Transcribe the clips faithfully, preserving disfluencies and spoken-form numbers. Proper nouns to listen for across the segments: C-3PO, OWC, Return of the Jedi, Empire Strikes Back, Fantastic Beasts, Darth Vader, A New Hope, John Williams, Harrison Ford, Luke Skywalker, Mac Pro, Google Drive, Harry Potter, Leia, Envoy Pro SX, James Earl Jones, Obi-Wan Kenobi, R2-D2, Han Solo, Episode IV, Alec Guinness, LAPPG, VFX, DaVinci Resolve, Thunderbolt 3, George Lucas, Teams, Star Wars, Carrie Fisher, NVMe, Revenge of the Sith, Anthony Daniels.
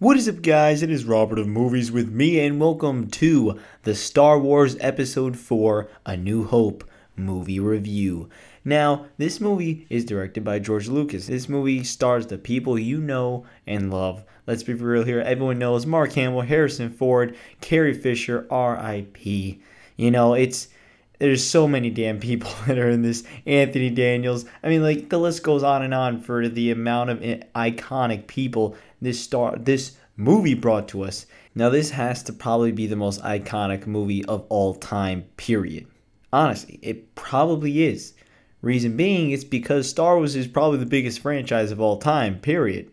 What is up, guys? It is Robert of Movies with me, and welcome to the Star Wars Episode four, A New Hope movie review. Now, this movie is directed by George Lucas. This movie stars the people you know and love. Let's be real here. Everyone knows Mark Hamill, Harrison Ford, Carrie Fisher, R I P You know, it's... There's so many damn people that are in this. Anthony Daniels. I mean, like, the list goes on and on for the amount of iconic people this star this movie brought to us. Now, this has to probably be the most iconic movie of all time, period. Honestly, it probably is. Reason being, it's because Star Wars is probably the biggest franchise of all time, period.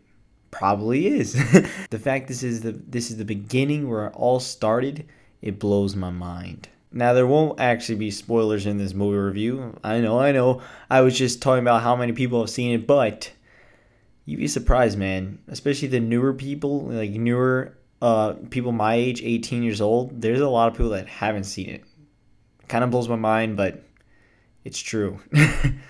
Probably is. The fact this is the this is the beginning where it all started, it blows my mind. Now, there won't actually be spoilers in this movie review. I know, I know. I was just talking about how many people have seen it, but you'd be surprised, man. Especially the newer people, like newer uh, people my age, eighteen years old. There's a lot of people that haven't seen it. Kind of blows my mind, but it's true.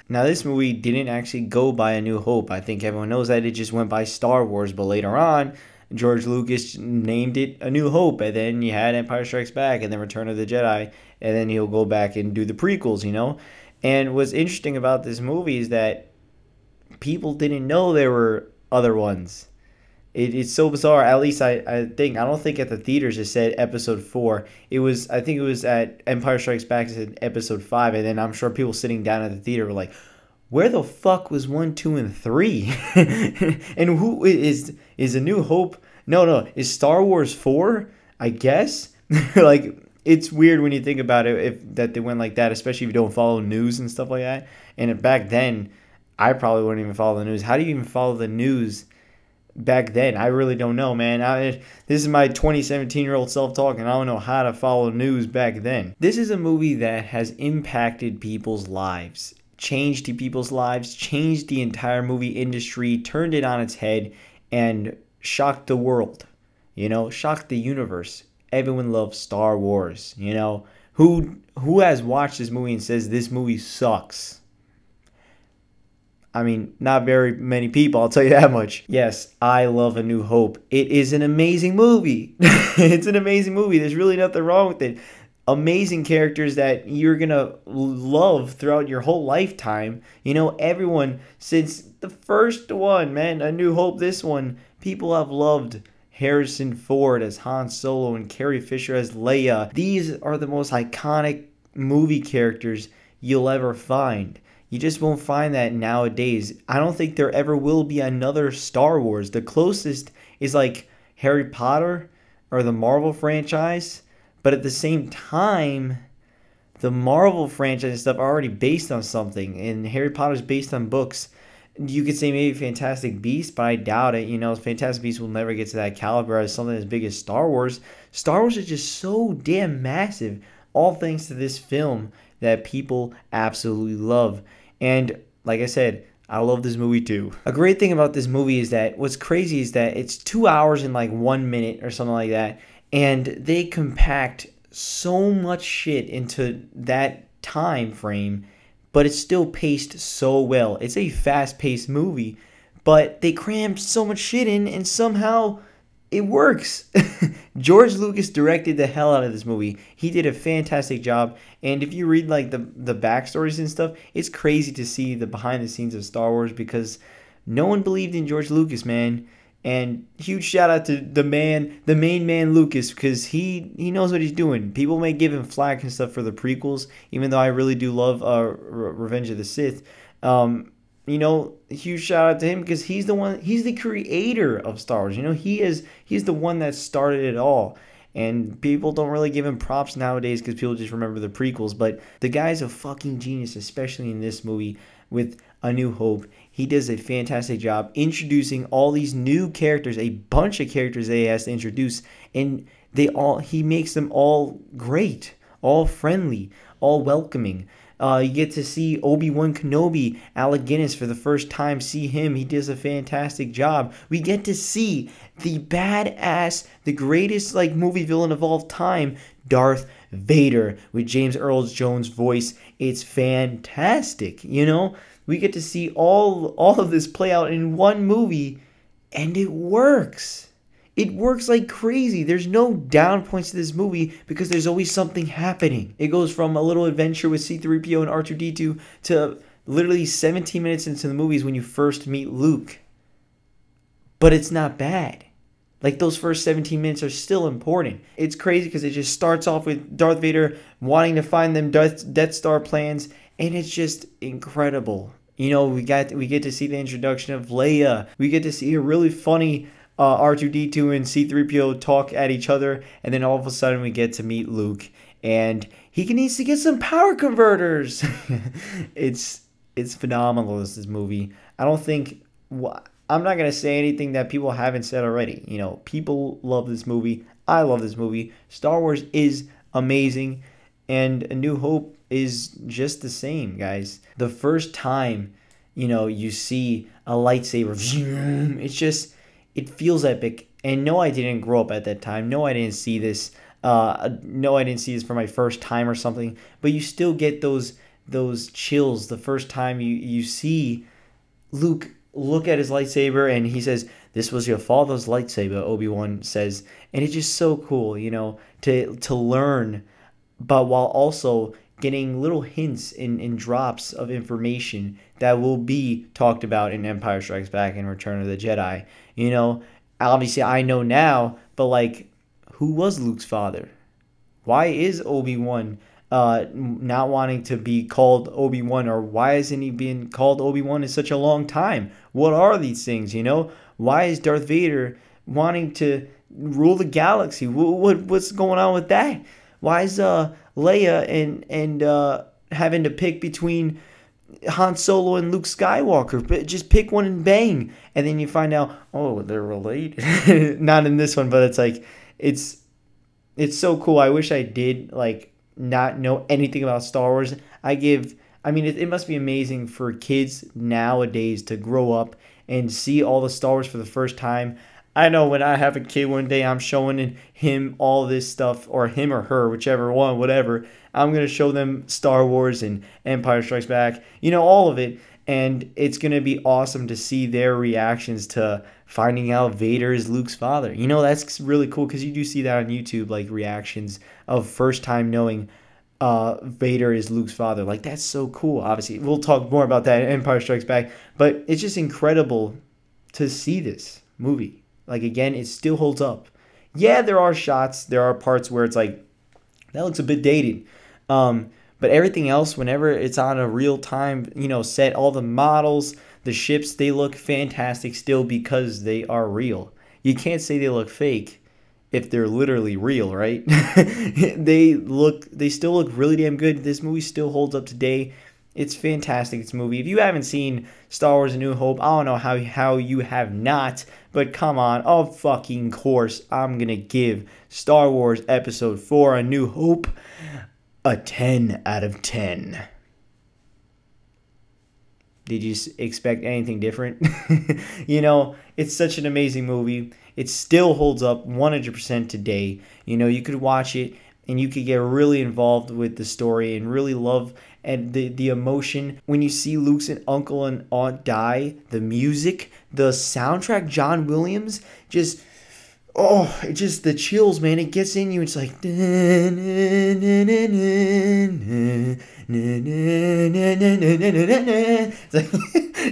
Now, this movie didn't actually go by A New Hope. I think everyone knows that. It just went by Star Wars, but later on, George Lucas named it A New Hope, and then you had Empire Strikes Back, and then Return of the Jedi, and then he'll go back and do the prequels, you know? And what's interesting about this movie is that people didn't know there were other ones. It, it's so bizarre. At least I, I think. I don't think at the theaters it said Episode four. It was, I think it was at Empire Strikes Back, it said Episode five, and then I'm sure people sitting down at the theater were like, where the fuck was one, two, and three? And who is is A New Hope? No, no, is Star Wars four, I guess? Like, it's weird when you think about it, if that they went like that, especially if you don't follow news and stuff like that. And back then, I probably wouldn't even follow the news. How do you even follow the news back then? I really don't know, man. I, this is my twenty, seventeen-year-old self talking. I don't know how to follow news back then. This is a movie that has impacted people's lives. Changed people's lives, changed the entire movie industry, turned it on its head, and shocked the world, you know, shocked the universe. Everyone loves Star Wars, you know. Who who has watched this movie and says this movie sucks? I mean, not very many people, I'll tell you that much. Yes, I love A New Hope. It is an amazing movie. It's an amazing movie. There's really nothing wrong with it. Amazing characters that you're gonna love throughout your whole lifetime. You know, everyone since the first one, man, A New Hope, this one, people have loved Harrison Ford as Han Solo and Carrie Fisher as Leia. These are the most iconic movie characters you'll ever find. You just won't find that nowadays. I don't think there ever will be another Star Wars. The closest is like Harry Potter or the Marvel franchise. But at the same time, the Marvel franchise and stuff are already based on something. And Harry Potter's based on books. You could say maybe Fantastic Beasts, but I doubt it. You know, Fantastic Beasts will never get to that caliber as something as big as Star Wars. Star Wars is just so damn massive, all thanks to this film that people absolutely love. And like I said, I love this movie too. A great thing about this movie is that what's crazy is that it's two hours and like one minute or something like that. And they compact so much shit into that time frame, but it's still paced so well. It's a fast-paced movie, but they crammed so much shit in, and somehow it works. George Lucas directed the hell out of this movie. He did a fantastic job, and if you read like the, the backstories and stuff, it's crazy to see the behind-the-scenes of Star Wars because no one believed in George Lucas, man. And huge shout out to the man, the main man Lucas, because he, he knows what he's doing. People may give him flack and stuff for the prequels, even though I really do love uh, Revenge of the Sith. Um, you know, huge shout out to him because he's the one, he's the creator of Star Wars. You know, he is, he's the one that started it all. And people don't really give him props nowadays because people just remember the prequels. But the guy's a fucking genius, especially in this movie with A New Hope. He does a fantastic job introducing all these new characters, a bunch of characters that he has to introduce. And they all he makes them all great, all friendly, all welcoming. Uh, you get to see Obi-Wan Kenobi, Alec Guinness for the first time. See him. He does a fantastic job. We get to see the badass, the greatest like movie villain of all time, Darth Vader, with James Earl Jones' voice. It's fantastic. You know, we get to see all all of this play out in one movie, and it works. It works like crazy. There's no down points to this movie because there's always something happening. It goes from a little adventure with C three P O and R two D two to literally seventeen minutes into the movies when you first meet Luke. But it's not bad. Like, those first seventeen minutes are still important. It's crazy because it just starts off with Darth Vader wanting to find them Darth Death Star plans, and it's just incredible. You know, we got we get to see the introduction of Leia. We get to see a really funny Uh, R two D two and C three P O talk at each other, and then all of a sudden we get to meet Luke, and he needs to get some power converters. it's it's phenomenal, this, this movie. I don't think I'm not gonna say anything that people haven't said already. You know, people love this movie. I love this movie. Star Wars is amazing, and A New Hope is just the same, guys. The first time, you know, you see a lightsaber, it's just, it feels epic. And no, I didn't grow up at that time. No, I didn't see this. Uh, no, I didn't see this for my first time or something. But you still get those those chills the first time you, you see Luke look at his lightsaber, and he says, "This was your father's lightsaber," Obi-Wan says. And it's just so cool, you know, to to learn, but while also getting little hints and, and drops of information that will be talked about in Empire Strikes Back and Return of the Jedi. You know, obviously I know now, but like, who was Luke's father? Why is Obi-Wan uh, not wanting to be called Obi-Wan, or why hasn't he been called Obi-Wan in such a long time? What are these things, you know? Why is Darth Vader wanting to rule the galaxy? What, what, what's going on with that? Why is uh, Leia and and uh, having to pick between Han Solo and Luke Skywalker? But just pick one and bang, and then you find out, oh, they're related. Not in this one, but it's like, it's it's so cool. I wish I did like not know anything about Star Wars. I give, I mean, it, it must be amazing for kids nowadays to grow up and see all the Star Wars for the first time. I know when I have a kid one day, I'm showing him all this stuff, or him or her, whichever one, whatever. I'm going to show them Star Wars and Empire Strikes Back, you know, all of it. And it's going to be awesome to see their reactions to finding out Vader is Luke's father. You know, that's really cool, because you do see that on YouTube, like reactions of first time knowing uh, Vader is Luke's father. Like, that's so cool, obviously. We'll talk more about that in Empire Strikes Back. But it's just incredible to see this movie. Like, again, it still holds up. Yeah, there are shots, there are parts where it's like, that looks a bit dated. Um, but everything else, whenever it's on a real-time, you know, set, all the models, the ships, they look fantastic still because they are real. You can't say they look fake if they're literally real, right? They look, they still look really damn good. This movie still holds up today. It's fantastic, this movie. If you haven't seen Star Wars A New Hope, I don't know how, how you have not, but come on, of fucking course, I'm going to give Star Wars Episode four A New Hope a ten out of ten. Did you expect anything different? You know, it's such an amazing movie. It still holds up one hundred percent today. You know, you could watch it, and you could get really involved with the story and really love and the, the emotion. When you see Luke's and uncle and aunt die, the music, the soundtrack, John Williams, just, oh, it just, the chills, man. It gets in you. It's like, it's, like,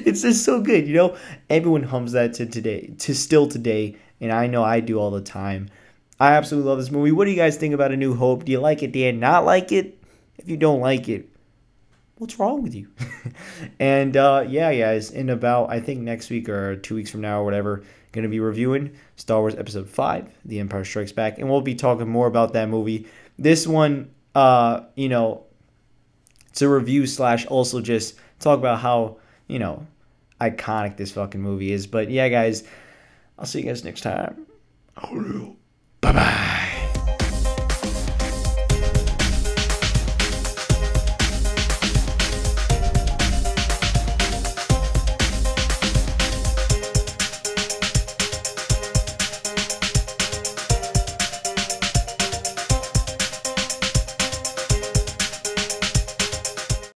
it's just so good, you know? Everyone hums that to today, to still today, and I know I do all the time. I absolutely love this movie. What do you guys think about A New Hope? Do you like it? Do you not like it? If you don't like it, what's wrong with you? And uh, yeah, guys, in about, I think next week or two weeks from now or whatever, going to be reviewing Star Wars Episode five, The Empire Strikes Back. And we'll be talking more about that movie. This one, uh, you know, it's a review slash also just talk about how, you know, iconic this fucking movie is. But yeah, guys, I'll see you guys next time. Bye-bye.